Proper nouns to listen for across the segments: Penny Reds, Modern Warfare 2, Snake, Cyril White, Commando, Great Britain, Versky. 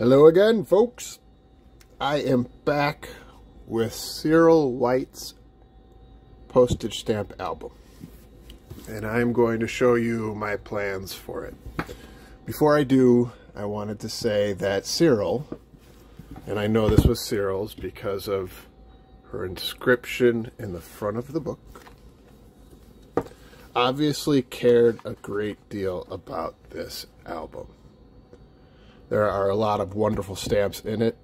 Hello again, folks. I am back with Cyril White's postage stamp album, and I'm going to show you my plans for it. Before I do, I wanted to say that Cyril, and I know this was Cyril's because of her inscription in the front of the book, obviously cared a great deal about this album. There are a lot of wonderful stamps in it.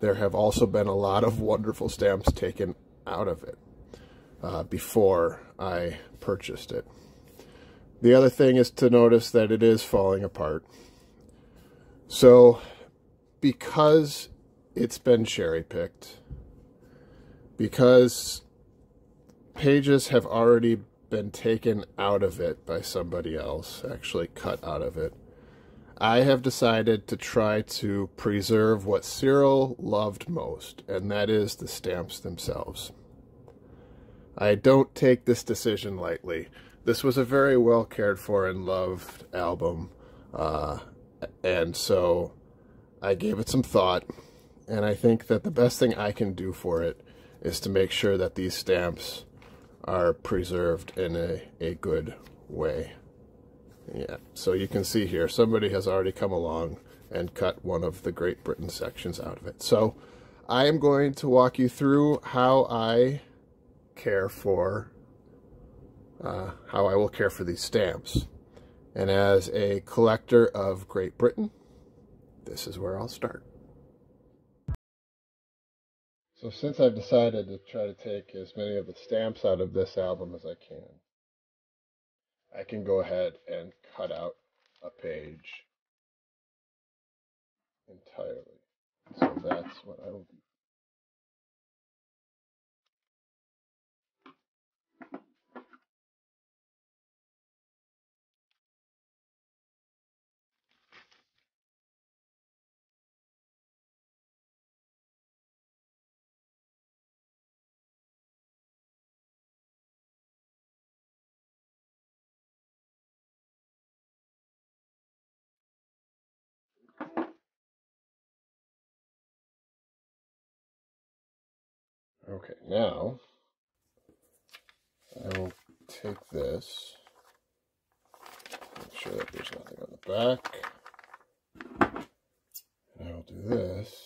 There have also been a lot of wonderful stamps taken out of it before I purchased it. The other thing is to notice that it is falling apart. So because it's been cherry-picked, because pages have already been taken out of it by somebody else, actually cut out of it, I have decided to try to preserve what Cyril loved most, and that is the stamps themselves. I don't take this decision lightly. This was a very well cared for and loved album, and so I gave it some thought, and I think that the best thing I can do for it is to make sure that these stamps are preserved in a good way. Yeah, so you can see here, somebody has already come along and cut one of the Great Britain sections out of it. So I am going to walk you through how I care for, how I will care for these stamps. And as a collector of Great Britain, this is where I'll start. So since I've decided to try to take as many of the stamps out of this album as I can go ahead and cut out a page entirely. So that's what I will do. Okay, now I will take this, make sure that there's nothing on the back, and I will do this,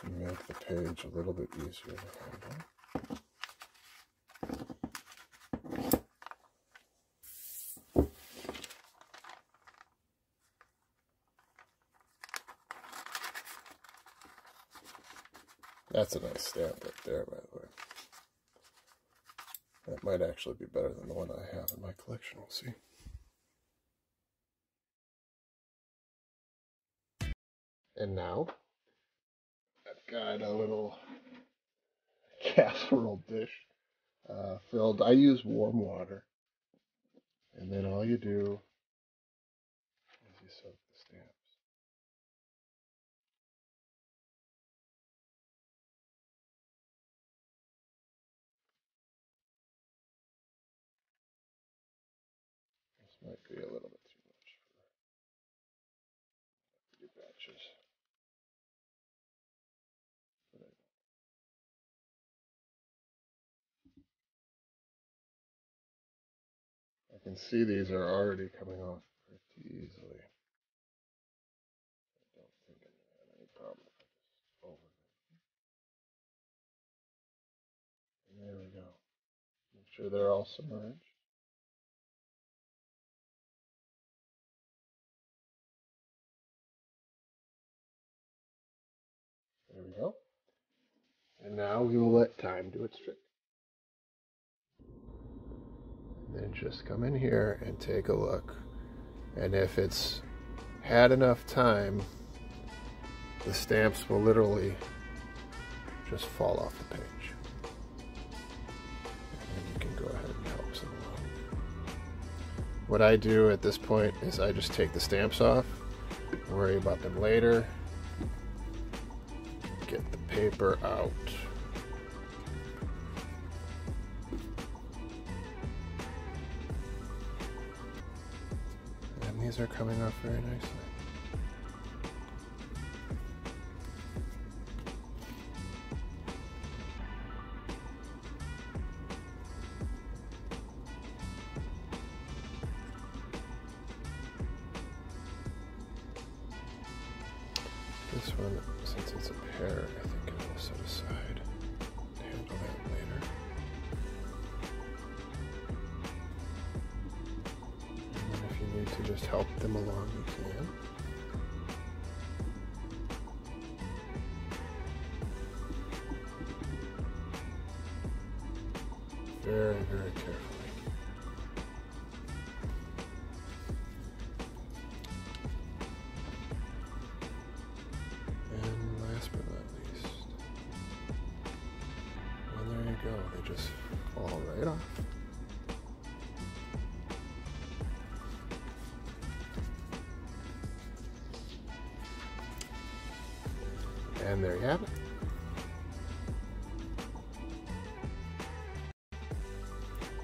to make the page a little bit easier to handle. That's a nice stamp right there, by the way. That might actually be better than the one I have in my collection, we'll see. And now, I've got a little casserole dish filled. I use warm water. And then all you do is you soak the stamp. Might be a little bit too much for your batches. I can see these are already coming off pretty easily. I don't think I'm going to have any problem with this over there. And there we go. Make sure they're all submerged. There we go. And now we will let time do its trick. Then just come in here and take a look. And if it's had enough time, the stamps will literally just fall off the page. And you can go ahead and help them along. What I do at this point is I just take the stamps off, worry about them later. Get the paper out. and these are coming off very nicely. This one, since it's a pair, I think I will set aside and handle that later. And then if you need to just help them along, you can. Very, very careful. And there you have it.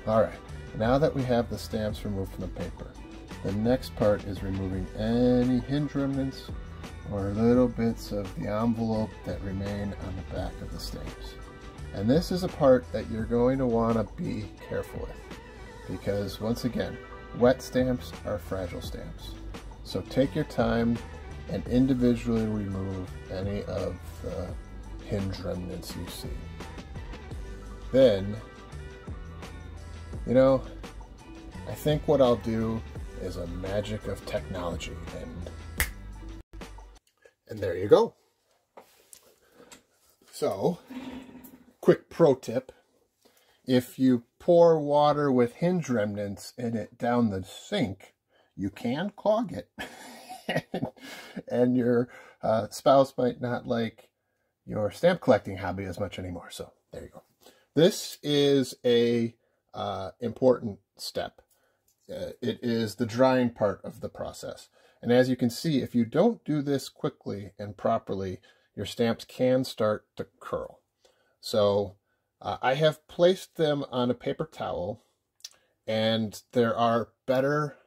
All right, now that we have the stamps removed from the paper, the next part is removing any hinge remnants or little bits of the envelope that remain on the back of the stamps. And this is a part that you're going to want to be careful with, because once again, wet stamps are fragile stamps. So take your time and individually remove any of the hinge remnants you see. Then, you know, I think what I'll do is a magic of technology, and there you go. So, quick pro tip, if you pour water with hinge remnants in it down the sink, you can clog it. And your spouse might not like your stamp collecting hobby as much anymore. So there you go. This is a important step. It is the drying part of the process. And as you can see, if you don't do this quickly and properly, your stamps can start to curl. So I have placed them on a paper towel, and there are better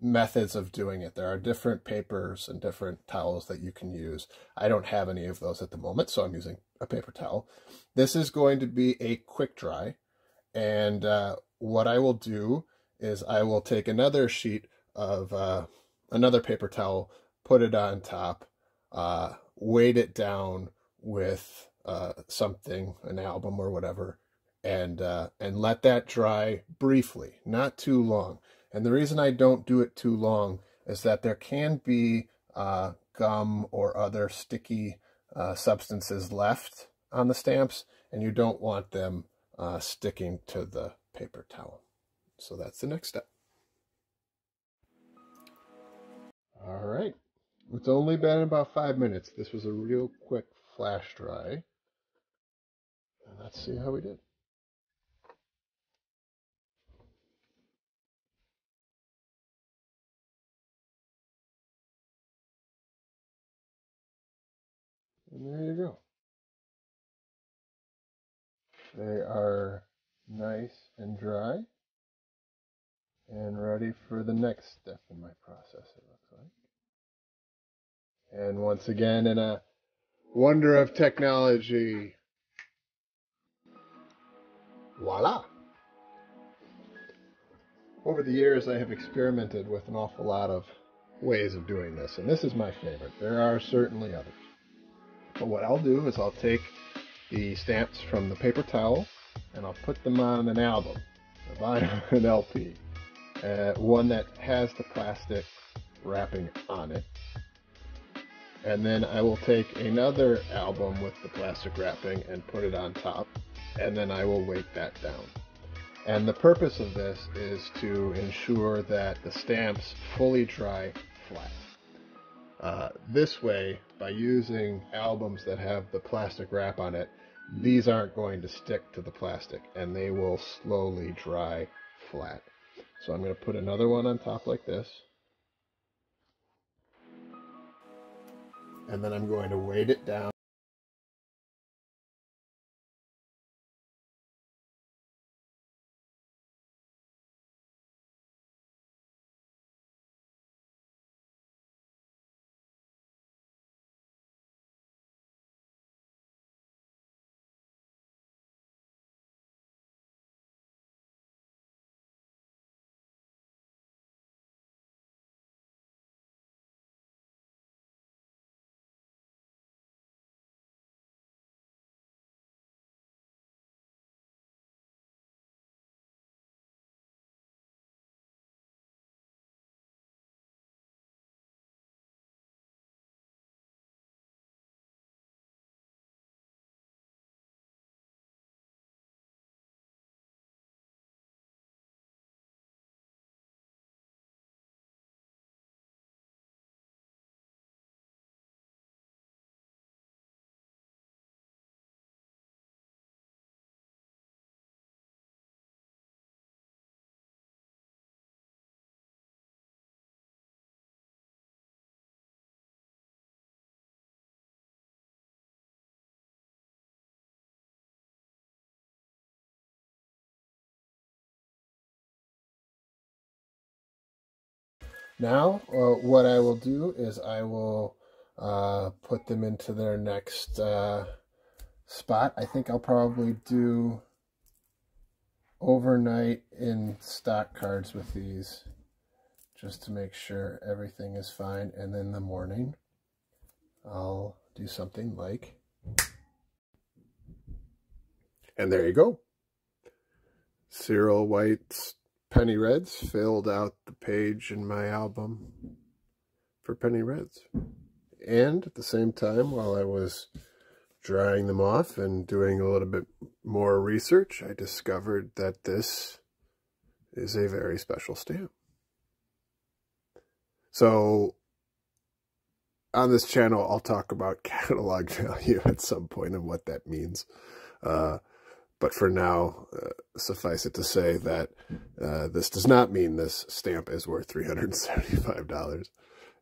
methods of doing it. There are different papers and different towels that you can use. I don't have any of those at the moment, so I'm using a paper towel. This is going to be a quick dry, and what I will do is I will take another sheet of another paper towel, put it on top, weight it down with something, an album or whatever, and let that dry briefly, not too long. And the reason I don't do it too long is that there can be gum or other sticky substances left on the stamps, and you don't want them sticking to the paper towel. So that's the next step. All right, it's only been about 5 minutes. This was a real quick flash dry. And let's see how we did. And there you go. They are nice and dry and ready for the next step in my process, it looks like. And once again, in a wonder of technology, voila! Over the years, I have experimented with an awful lot of ways of doing this, and this is my favorite. There are certainly others. But what I'll do is I'll take the stamps from the paper towel and I'll put them on an album, a vinyl, an LP, one that has the plastic wrapping on it. And then I will take another album with the plastic wrapping and put it on top, and then I will weight that down. And the purpose of this is to ensure that the stamps fully dry flat. This way, by using albums that have the plastic wrap on it, these aren't going to stick to the plastic, and they will slowly dry flat. So I'm going to put another one on top like this. And then I'm going to weight it down. Now, what I will do is I will put them into their next spot. I think I'll probably do overnight in stock cards with these just to make sure everything is fine. And then in the morning, I'll do something like... And there you go. Cyril White's Penny Reds filled out the page in my album for Penny Reds. And at the same time, while I was drying them off and doing a little bit more research, I discovered that this is a very special stamp. So on this channel, I'll talk about catalog value at some point and what that means. But for now, suffice it to say that this does not mean this stamp is worth $375.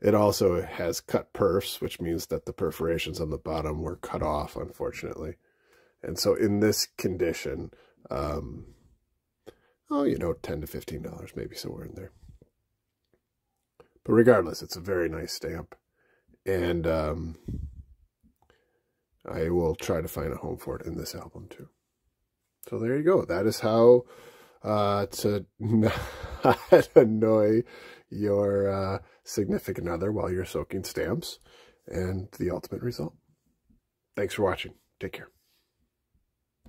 It also has cut perfs, which means that the perforations on the bottom were cut off, unfortunately. And so in this condition, you know, $10 to $15, maybe somewhere in there. But regardless, it's a very nice stamp. And I will try to find a home for it in this album, too. So there you go. That is how to not annoy your significant other while you're soaking stamps, and the ultimate result. Thanks for watching. Take care.